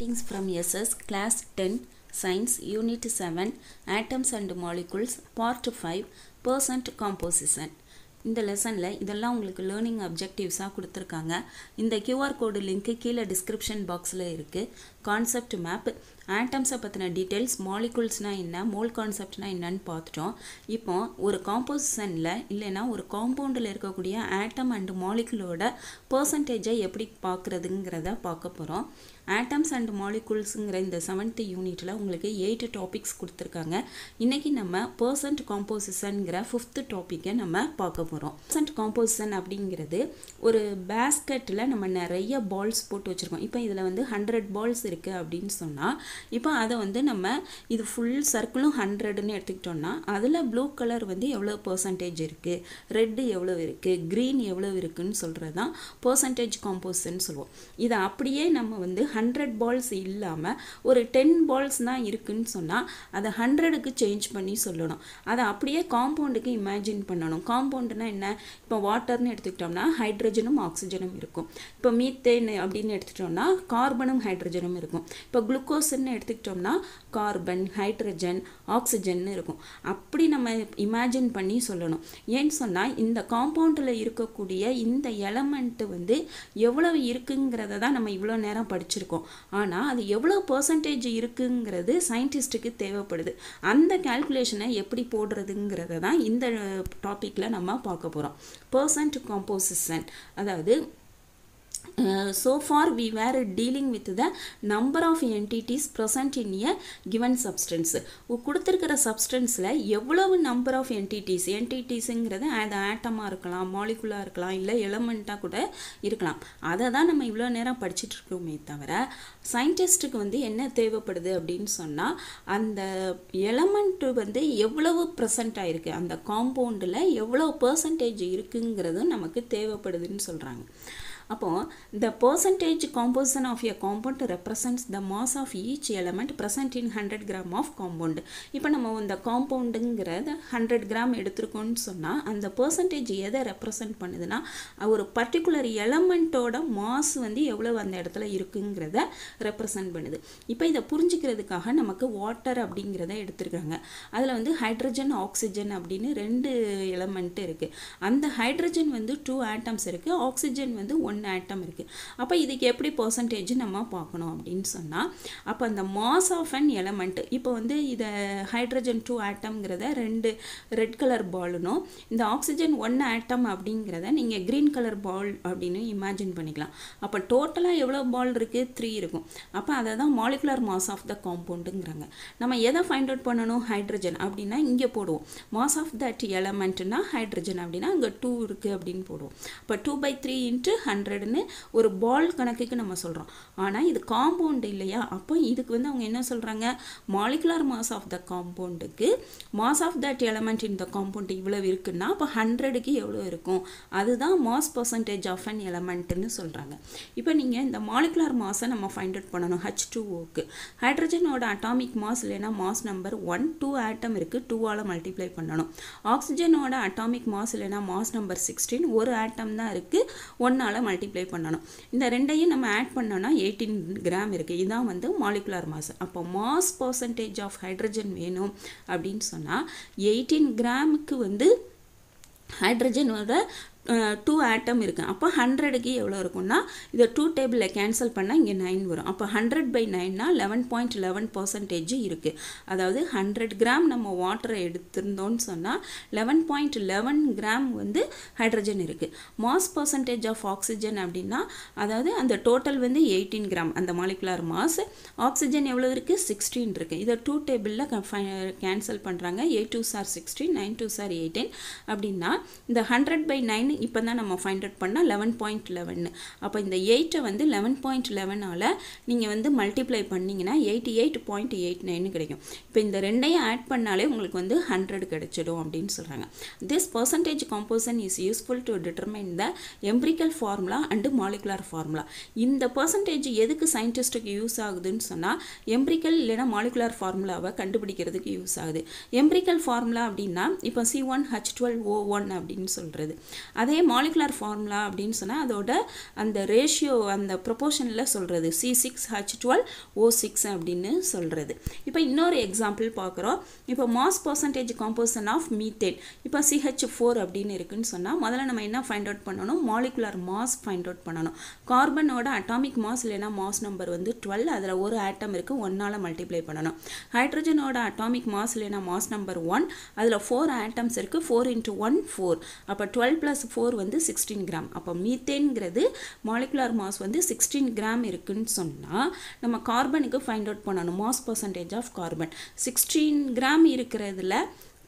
Greetings from SS Class 10 Science Unit 7 Atoms and Molecules Part 5 Percent Composition. In the lesson, learning objectives in the QR code link in the description box. Concept map, atoms details, molecules mole concept now one composition or compound atom and molecule percentage atoms and molecules in the 7th unit 8 topics kuduthirukanga. Innaki nama percent composition gra 5th topic nama paaka porom. Percent composition abdingiradhu oru basket la nama nariya balls potu vechirukom. Ipo idhula vandu 100 balls irukku abdin sonna ipo adha vandu nama idu full circle 100 nu eduthukitona adula blue color vandu evlo percentage irukku, red evlo irukku, green evlo irukku nu solradha percentage composition solvom. Idha apdiye nama vandu 100 balls illama ஒரு 10 balls தான் இருக்குன்னு சொன்னா அதை 100 க்கு change பண்ணி சொல்லணும். அதை அப்படியே காம்பவுண்டுக்கு இமேஜின் பண்ணணும். காம்பவுண்ட்னா என்ன? இப்போ வாட்டர்னு எடுத்துக்கிட்டோம்னா ஹைட்ரஜனும் ஆக்ஸிஜனும் இருக்கும். இப்போ மீத்தேன் அப்படினு எடுத்துட்டோம்னா கார்பனும் ஹைட்ரஜனும் இருக்கும். இப்போ குளுக்கோஸ்னு எடுத்துக்கிட்டோம்னா கார்பன், ஹைட்ரஜன், ஆக்ஸிஜன் இருக்கும். அப்படி நம்ம இமேஜின் பண்ணி சொல்லணும். ஏன் சொன்னா இந்த காம்பவுண்ட்ல இருக்கக்கூடிய இந்த எலிமெண்ட் வந்து எவ்வளவு இருக்குங்கறதை தான் நம்ம இவ்ளோ நேரம் படிச்சிருக்கோம். ஆனா அது எவ்வளவு percentage இருக்குங்கிறது சயின்டிஸ்டுக்கு தேவைப்படுது. அந்த கால்குலேஷனை எப்படி போடுறதுங்கறத தான் இந்த டாபிக்ல நம்ம பார்க்க போறோம். Percent composition, அதாவது so far we were dealing with the number of entities present in a given substance. கொடுத்திருக்கிற substanceல எவ்வளவு number of entitiesங்கிறது அது ஆட்டமா இருக்கலாம், மாலிகுலா இருக்கலாம், இல்லை எலமெண்டா கூட இருக்கலாம். அதை தான் நம்ம இவ்வளோ நேரம் படிச்சுட்டு இருக்கோமே தவிர சயின்டிஸ்டுக்கு வந்து என்ன தேவைப்படுது அப்படின்னு சொன்னால் அந்த எலமெண்ட் வந்து எவ்வளவு ப்ரெசென்ட் ஆயிருக்கு, அந்த காம்பவுண்டில் எவ்வளவு பர்சன்டேஜ் இருக்குங்கிறதும் நமக்கு தேவைப்படுதுன்னு சொல்கிறாங்க. Upon the percentage composition of a compound represents the mass of each element present in 100 gram of compound. இப்போ நம்ம இந்த காம்பவுண்டுங்கிறத 100 கிராம் எடுத்துருக்கோம்னு சொன்னால் அந்த பர்சன்டேஜ் எதை ரெப்ரசன்ட் பண்ணுதுன்னா ஒரு பர்டிகுலர் எலமெண்ட்டோட மாஸ் வந்து எவ்வளவு அந்த இடத்துல இருக்குங்கிறத ரெப்ரசன்ட் பண்ணுது. இப்போ இதை புரிஞ்சுக்கிறதுக்காக நமக்கு வாட்டர் அப்படிங்கிறத எடுத்துருக்காங்க. அதில் வந்து ஹைட்ரஜன், ஆக்சிஜன் அப்படின்னு ரெண்டு எலமெண்ட் இருக்குது. அந்த ஹைட்ரஜன் வந்து 2 ஆட்டம்ஸ் இருக்குது, ஆக்சிஜன் வந்து 1 atom இருக்கு. அப்ப இதுக்கு எப்படி percentage நம்ம பார்க்கணும் அப்படினு சொன்னா அப்ப அந்த mass of an element இப்போ வந்து இத ஹைட்ரஜன் 2 atomங்கறத ரெண்டு red color ballனோ இந்த ஆக்ஸிஜன் 1 atom அப்படிங்கறத நீங்க green color ball அப்படினு imagine பண்ணிக்கலாம். அப்ப டோட்டலா எவ்வளவு ball இருக்கு? 3 இருக்கும். அப்ப அத தான் molecular mass of the compoundங்கறாங்க. நம்ம எதை find out பண்ணனும்? ஹைட்ரஜன் அப்படினா இங்க போடுவோம், mass of that elementனா ஹைட்ரஜன் அப்படினா அங்க 2 இருக்கு அப்படினு போடுவோம். அப்ப 2/3 100னு ஒரு பால் கணக்குக்கு நம்ம சொல்றோம். ஆனா இது காம்பவுண்ட் இல்லையா? அப்போ இதுக்கு வந்து அவங்க என்ன சொல்றாங்க? மாலிகுலர் மாஸ் ஆஃப் தி காம்பவுண்டுக்கு mass of that element in the compound இவ்வளவு இருக்குன்னா அப்ப 100 க்கு எவ்வளவு இருக்கும்? அதுதான் mass percentage of an element னு சொல்றாங்க. இப்போ நீங்க இந்த மாலிகுலர் மாஸை நம்ம ஃபைண்ட் அவுட் பண்ணனும் H2O க்கு. ஹைட்ரஜனோட அட்டாமிக் மாஸ் இல்லனா மாஸ் நம்பர் 1, 2 ஆட்டம் இருக்கு, 2 ஆல மல்டிப்ளை பண்ணனும். ஆக்ஸிஜனோட அட்டாமிக் மாஸ் இல்லனா மாஸ் நம்பர் 16, ஒரு ஆட்டம் தான் இருக்கு, 1 ஆல மல்டிப்ளை பண்ணனும். இந்த ரெண்டையும் நம்ம ஆட் பண்ணோம்னா 18 கிராம் இருக்கு. இதான் வந்து மாலிகுலர் மாஸ். அப்போ மாஸ் பர்சன்டேஜ் ஆஃப் ஹைட்ரஜன் வேணும் அப்படின்னு சொன்னா 18 கிராமுக்கு வந்து ஹைட்ரஜனோட 2 atom இருக்கு. அப்போ 100 க்கு எவ்வளவு இருக்கும்னா இத 2 டேபிள்ல கேன்சல் பண்ணா இங்க 9 வரும். அப்போ 100/9 னா 11.11% இருக்கு. அதாவது 100 கிராம் நம்ம வாட்டரை எடுத்துறோம்னு சொன்னா 11.11 கிராம் வந்து ஹைட்ரஜன் இருக்கு. மாஸ் percentage of ஆக்ஸிஜன் அப்படினா அதாவது அந்த டோட்டல் வந்து 18 கிராம் அந்த மாலிகுலர் மாஸ். ஆக்ஸிஜன் எவ்வளவு இருக்கு? 16 இருக்கு. இத 2 டேபிள்ல கேன்சல் பண்றாங்க. 8 2s are 16, 9 2s are 18 அப்படினா இந்த 100/9 இப்போ தான் நம்ம ஃபைண்ட் அவுட் பண்ணா 11.11. அப்போ இந்த 8 வந்து 11.11 ஆல நீங்க வந்து மல்டிப்ளை பண்ணீங்கனா 88.89 கிடைக்கும். இப்போ இந்த ரெண்டையும் ஆட் பண்ணாலே உங்களுக்கு வந்து 100 கிடைச்சிடும் அப்படினு சொல்றாங்க. This percentage composition is useful to determine the empirical formula and molecular formula. இந்த percentage எதுக்கு சயின்டிஸ்டுக்கு யூஸ் ஆகுதுன்னு சொன்னா empirical இல்லனா molecular formulaவை கண்டுபிடிக்கிறதுக்கு யூஸ் ஆகுது. empirical formula அப்படினா இப்போ C1H12O1 அப்படினு சொல்றது. அத அதே molecular formula அப்படினு சொன்னா அதோட அந்த ratio அந்த proportionல சொல்றது C6H12O6 அப்படினு சொல்றது. இப்போ இன்னொரு எக்ஸாம்பிள் பார்க்கறோம். இப்போ mass percentage composition of methane. இப்போ CH4 அப்படினு இருக்குன்னு சொன்னா முதல்ல நம்ம என்ன find out பண்ணனும்? molecular mass find out பண்ணனும். கார்பனோட atomic mass இல்லனா mass number வந்து 12, அதுல ஒரு atom இருக்கு, 1 ஆல multiply பண்ணனும். ஹைட்ரஜனோட atomic mass இல்லனா mass number 1, அதுல 4 atoms இருக்கு, 4 into 1 4, அப்ப 12 plus 4 வந்து 16 gram. அப்ப மீத்தேன் கிரது molecular mass வந்து 16 gram இருக்குன்னு சொன்னா நம்ம கார்பனுக்கு find out பண்ணனும் mass percentage of carbon. 16 gram இருக்குறதுல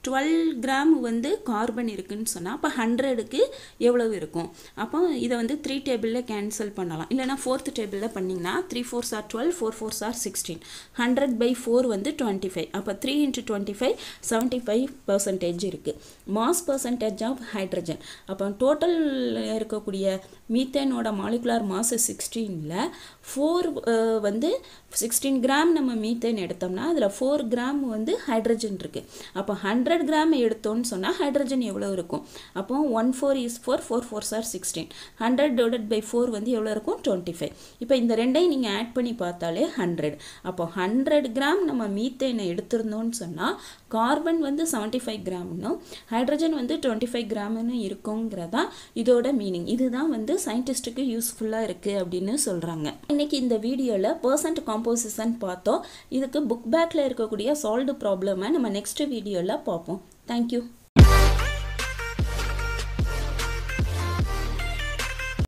12 gram வந்து கார்பன் இருக்குன்னு சொன்னா அப்ப 100 க்கு எவ்வளவு இருக்கும்? அப்ப இத வந்து 3 டேபிள்ல கேன்சல் பண்ணலாம். இல்லனா 4th டேபிள்ல பண்ணீங்கனா 3 4s are 12, 4 4s are 16, 100/4 வந்து 25. அப்ப 3 into 25, 75% இருக்கு மாஸ் percentage of ஹைட்ரஜன். அப்ப டோட்டல் இருக்கக்கூடிய மீத்தேனோட molecular mass 16 ல 4 வந்து 16 gram நம்ம மீத்தேன் எடுத்தோம்னா அதுல 4 gram வந்து ஹைட்ரஜன் இருக்கு. அப்ப 100 gram எடுத்தோம்னு சொன்னா ஹைட்ரஜன் எவ்வளவு இருக்கும்? அப்போ 1 4 is 4, 4 4s are 16, 100/4 வந்து எவ்வளவு இருக்கும்? 25. இப்போ இந்த ரெண்டையும் நீங்க ஆட் பண்ணி பார்த்தாலே 100. அப்போ 100 gram நம்ம மீத்தேனை எடுத்துறோம்னு சொன்னா கார்பன் வந்து 75 gram னும் ஹைட்ரஜன் வந்து 25 gram னும் இருக்கும்ங்கறதா இதோட மீனிங். இதுதான் வந்து சயின்டிஸ்டுக்கு யூஸ்ஃபுல்லா இருக்கு அப்படினு சொல்றாங்க. இன்னைக்கு இந்த வீடியோல பெர்சன்ட் காம்போசிஷன் பார்த்தோம். இதுக்கு புக் பேக்ல இருக்கக்கூடிய சால்வ்ட் ப்ராப்ளம் நம்ம நெக்ஸ்ட் வீடியோல பார்ப்போம். Thank you.